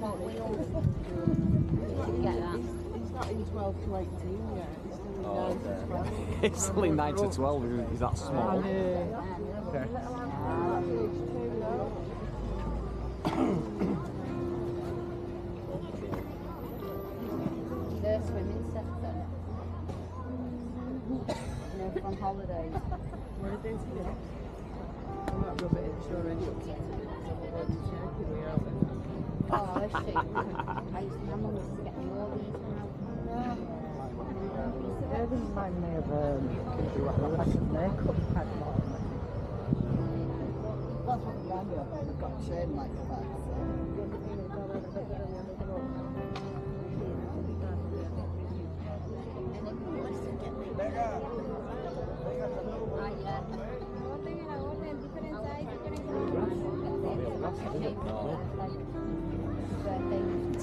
Well, we all get that. It's not in 12 to 18 yet. It's still in 9 to 12. It's still in 9 to 12, is that small? Yeah. Okay. They're swimming sector. You know, from holidays. What are they today? I'm not rubbing it, sure anyway. Oh, I see. My mum used to get me all these now. Yeah. It reminds me of a makeup pad. That's what we had here. I've got a chain like that. And if you want to get me...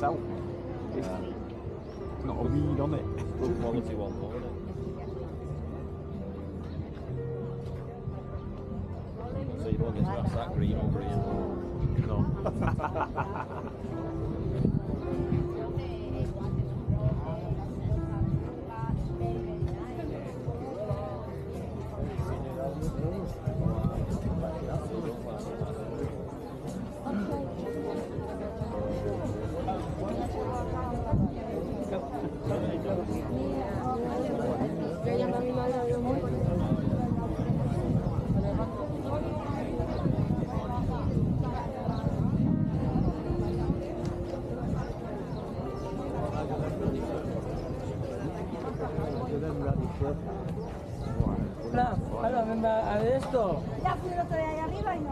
It's not a weed on it. Good quality one though, isn't it? So you don't get to ask that green or green. No. A ver esto. Ya fui el otro día allá arriba y no.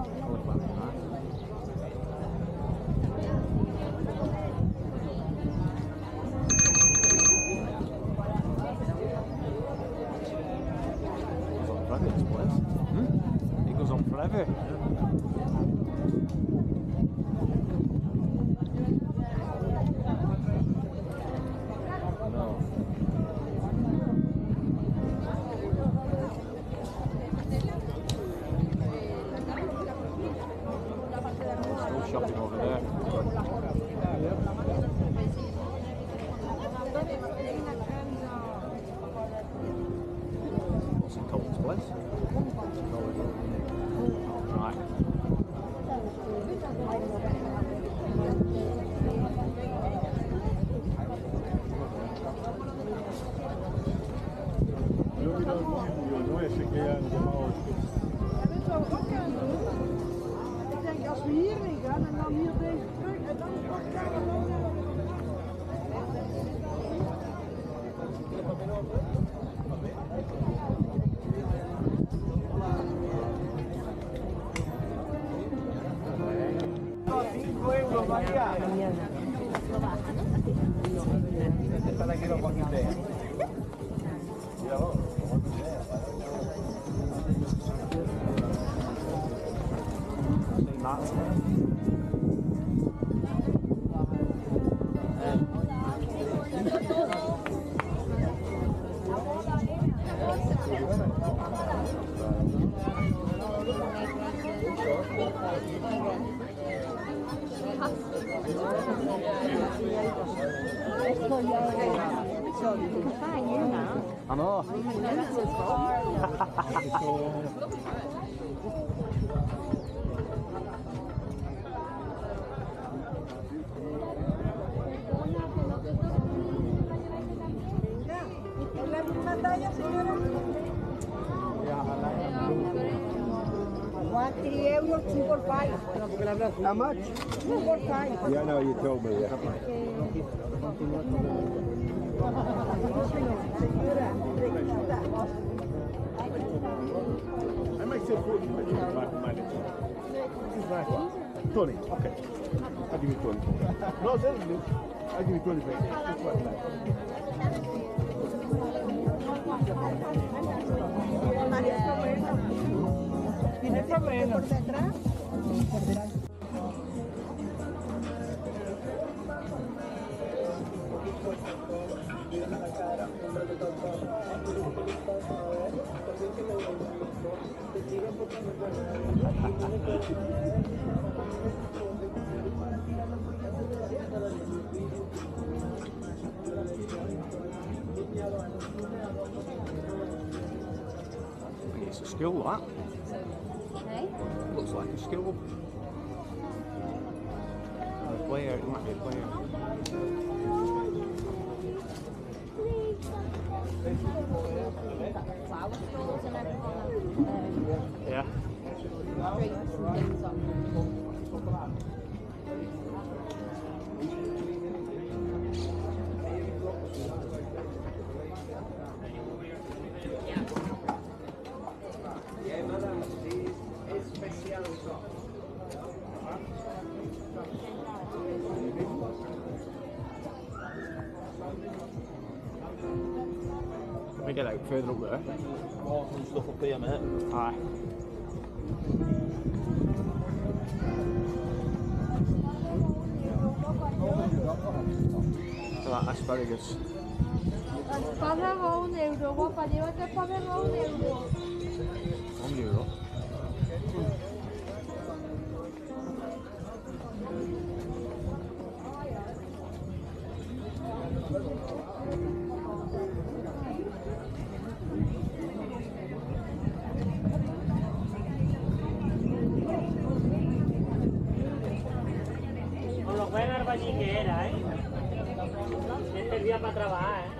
How much? 4 times. Yeah, no, you told me. Yeah. I might say 40, but you can manage. 20, okay. I'll give you 20. No, seriously. I'll give you 20. ¿Tiene problemas? ¿Por detrás? Por detrás. skill, that. Okay. Looks like a skill. A player, it might be a player. Yeah. Can we get out further up there? More stuff up here, mate. Aye. So that asparagus. €1, guapa, llévate el pan de €1. €1. Buen albañil que era, ¿eh? Este día para trabajar, ¿eh?